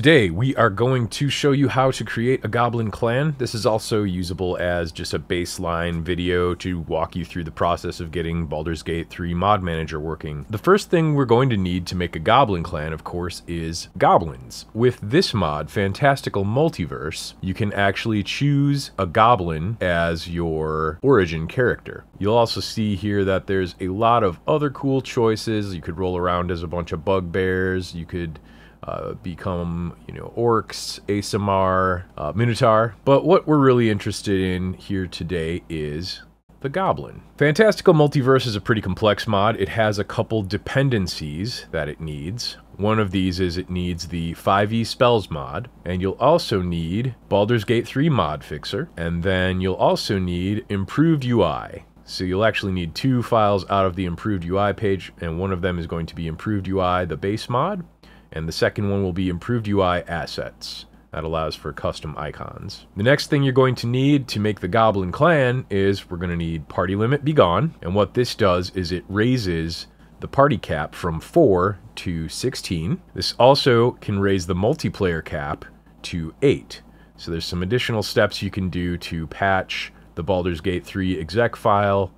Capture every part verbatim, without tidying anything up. Today we are going to show you how to create a goblin clan. This is also usable as just a baseline video to walk you through the process of getting Baldur's Gate three Mod Manager working. The first thing we're going to need to make a goblin clan, of course, is goblins. With this mod, Fantastical Multiverse, you can actually choose a goblin as your origin character. You'll also see here that there's a lot of other cool choices. You could roll around as a bunch of bugbears, you could Uh, become, you know, orcs, A S M R, uh, Minotaur. But what we're really interested in here today is the goblin. Fantastical Multiverse is a pretty complex mod. It has a couple dependencies that it needs. One of these is it needs the five e Spells mod, and you'll also need Baldur's Gate three Mod Fixer, and then you'll also need Improved U I. So you'll actually need two files out of the Improved U I page, and one of them is going to be Improved U I, the base mod, and the second one will be Improved U I Assets. That allows for custom icons. The next thing you're going to need to make the Goblin Clan is we're going to need Party Limit Begone. And what this does is it raises the party cap from four to sixteen. This also can raise the multiplayer cap to eight. So there's some additional steps you can do to patch the Baldur's Gate three exec file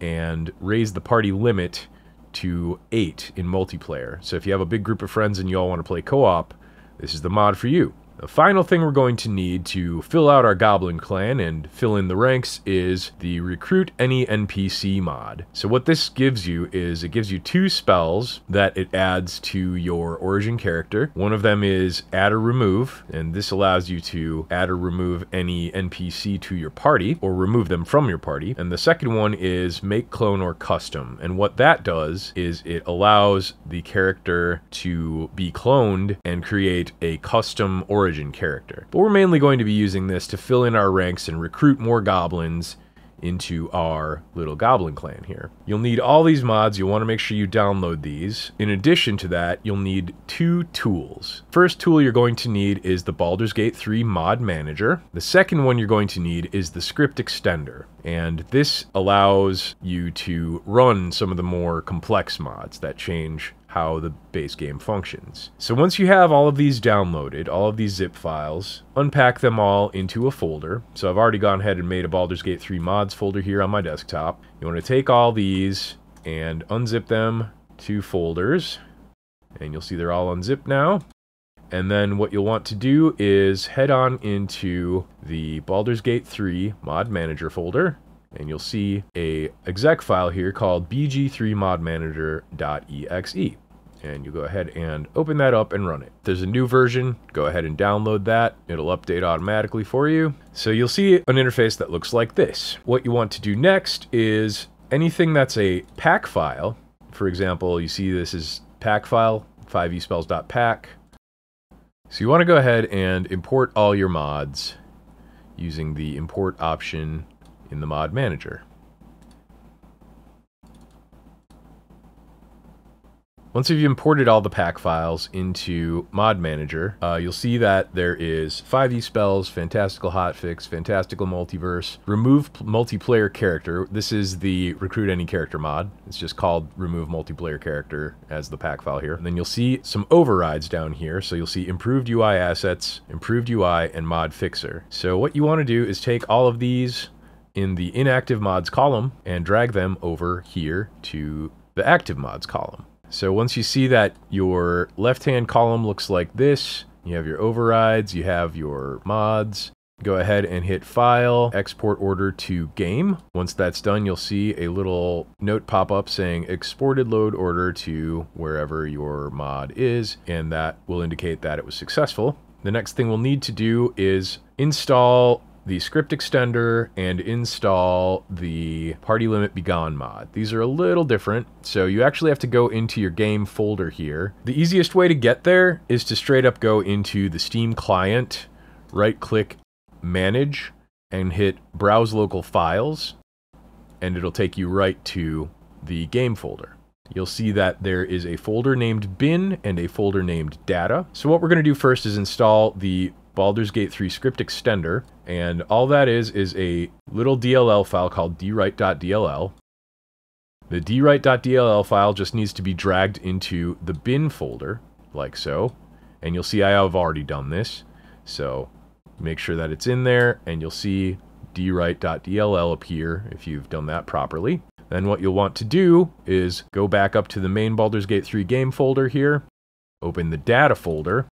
and raise the party limit to eight in multiplayer. So if you have a big group of friends and you all want to play co-op, this is the mod for you. The final thing we're going to need to fill out our Goblin Clan and fill in the ranks is the Recruit Any N P C mod. So what this gives you is it gives you two spells that it adds to your origin character. One of them is add or remove, and this allows you to add or remove any N P C to your party or remove them from your party. And the second one is make, clone, or custom. And what that does is it allows the character to be cloned and create a custom origin origin character. But we're mainly going to be using this to fill in our ranks and recruit more goblins into our little goblin clan here. You'll need all these mods. You'll want to make sure you download these. In addition to that, you'll need two tools. First tool you're going to need is the Baldur's Gate three Mod Manager. The second one you're going to need is the Script Extender. And this allows you to run some of the more complex mods that change how the base game functions. So once you have all of these downloaded, all of these zip files, unpack them all into a folder. So I've already gone ahead and made a Baldur's Gate three mods folder here on my desktop. You want to take all these and unzip them to folders, and you'll see they're all unzipped now. And then what you'll want to do is head on into the Baldur's Gate three Mod Manager folder, and you'll see a exec file here called b g three mod manager dot e x e. And you go ahead and open that up and run it. If there's a new version, go ahead and download that. It'll update automatically for you. So you'll see an interface that looks like this. What you want to do next is anything that's a pack file. For example, you see this is pack file, five e spells dot pack. So you want to go ahead and import all your mods using the import option in the mod manager. Once you've imported all the pack files into Mod Manager, uh, you'll see that there is five e Spells, Fantastical Hotfix, Fantastical Multiverse, Remove Multiplayer Character. This is the Recruit Any Character mod. It's just called Remove Multiplayer Character as the pack file here. And then you'll see some overrides down here. So you'll see Improved U I Assets, Improved U I, and Mod Fixer. So what you want to do is take all of these in the inactive mods column and drag them over here to the active mods column. So once you see that your left-hand column looks like this, you have your overrides, you have your mods, go ahead and hit File, Export Order to Game. Once that's done, you'll see a little note pop up saying exported load order to wherever your mod is, and that will indicate that it was successful. The next thing we'll need to do is install the Script Extender and install the Party Limit Begone mod. These are a little different, so you actually have to go into your game folder here. The easiest way to get there is to straight up go into the Steam client, right-click Manage, and hit Browse Local Files, and it'll take you right to the game folder. You'll see that there is a folder named Bin and a folder named Data. So what we're going to do first is install the Baldur's Gate three Script Extender, and all that is is a little D L L file called d write dot d l l. The d write dot d l l file just needs to be dragged into the bin folder, like so, And you'll see I have already done this. So make sure that it's in there, and you'll see dwrite.dll appear if you've done that properly. Then what you'll want to do is go back up to the main Baldur's Gate three game folder here, open the data folder,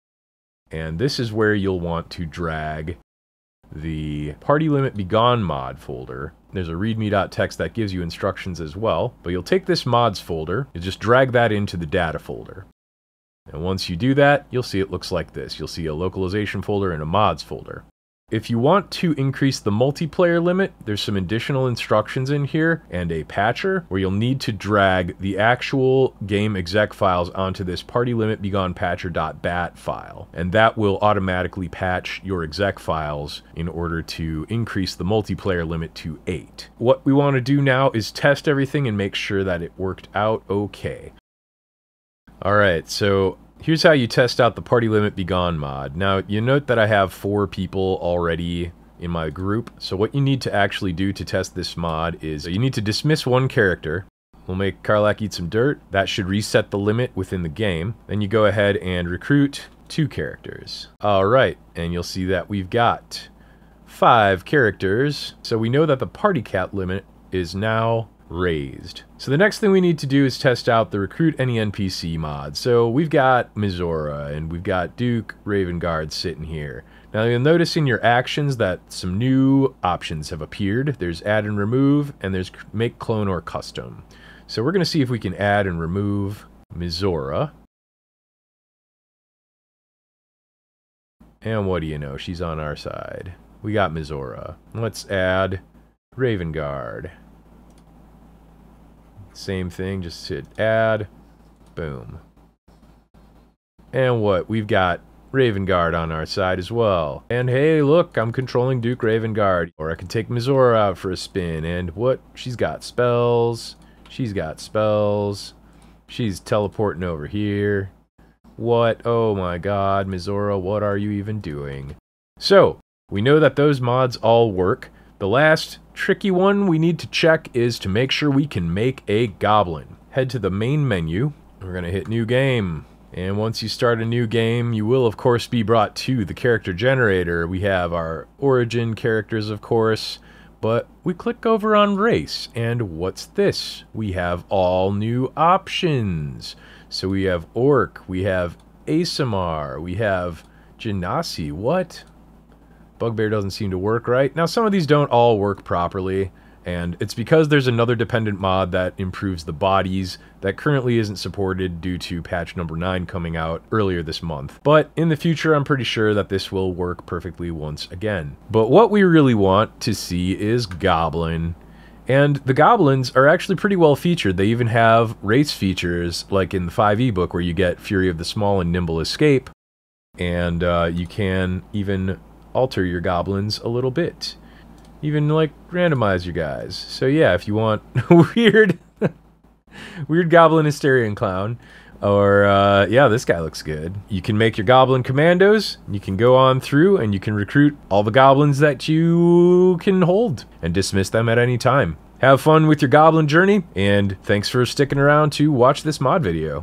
and this is where you'll want to drag the Party Limit Begone mod folder. There's a readme.txt that gives you instructions as well, but you'll take this mods folder, you'll just drag that into the data folder. And once you do that, you'll see it looks like this. You'll see a localization folder and a mods folder. If you want to increase the multiplayer limit, there's some additional instructions in here and a patcher where you'll need to drag the actual game exec files onto this party limit begone patcher.bat file. And that will automatically patch your exec files in order to increase the multiplayer limit to eight. What we want to do now is test everything and make sure that it worked out okay. All right, so here's how you test out the Party Limit Begone mod. Now, you note that I have four people already in my group. So what you need to actually do to test this mod is you need to dismiss one character. We'll make Karlak eat some dirt. That should reset the limit within the game. Then you go ahead and recruit two characters. All right, and you'll see that we've got five characters. So we know that the party cat limit is now raised. So the next thing we need to do is test out the Recruit Any N P C mod. So we've got Mizora and we've got Duke, Raven Guard sitting here. Now you'll notice in your actions that some new options have appeared. There's add and remove, and there's make clone or custom. So we're going to see if we can add and remove Mizora. And what do you know? She's on our side. We got Mizora. Let's add Raven Guard. Same thing, just hit add, boom. And what? We've got Raven Guard on our side as well. And hey, look, I'm controlling Duke Raven Guard. Or I can take Mizora out for a spin. And what? She's got spells. She's got spells. She's teleporting over here. What? Oh my god, Mizora, what are you even doing? So, we know that those mods all work. The last tricky one we need to check is to make sure we can make a goblin. Head to the main menu. We're going to hit new game. And once you start a new game, you will of course be brought to the character generator. We have our origin characters, of course, but we click over on race. And what's this? We have all new options. So we have orc, we have A S M R, we have Genasi. What? Bugbear doesn't seem to work right. Now, some of these don't all work properly, and it's because there's another dependent mod that improves the bodies that currently isn't supported due to patch number nine coming out earlier this month. But in the future, I'm pretty sure that this will work perfectly once again. But what we really want to see is Goblin. And the goblins are actually pretty well featured. They even have race features, like in the five e book, where you get Fury of the Small and Nimble Escape. And uh, you can even alter your goblins a little bit. Even, like, randomize your guys. So, yeah, if you want weird weird goblin hysterian clown, or, uh, yeah, this guy looks good. You can make your goblin commandos. You can go on through, and you can recruit all the goblins that you can hold and dismiss them at any time. Have fun with your goblin journey, and thanks for sticking around to watch this mod video.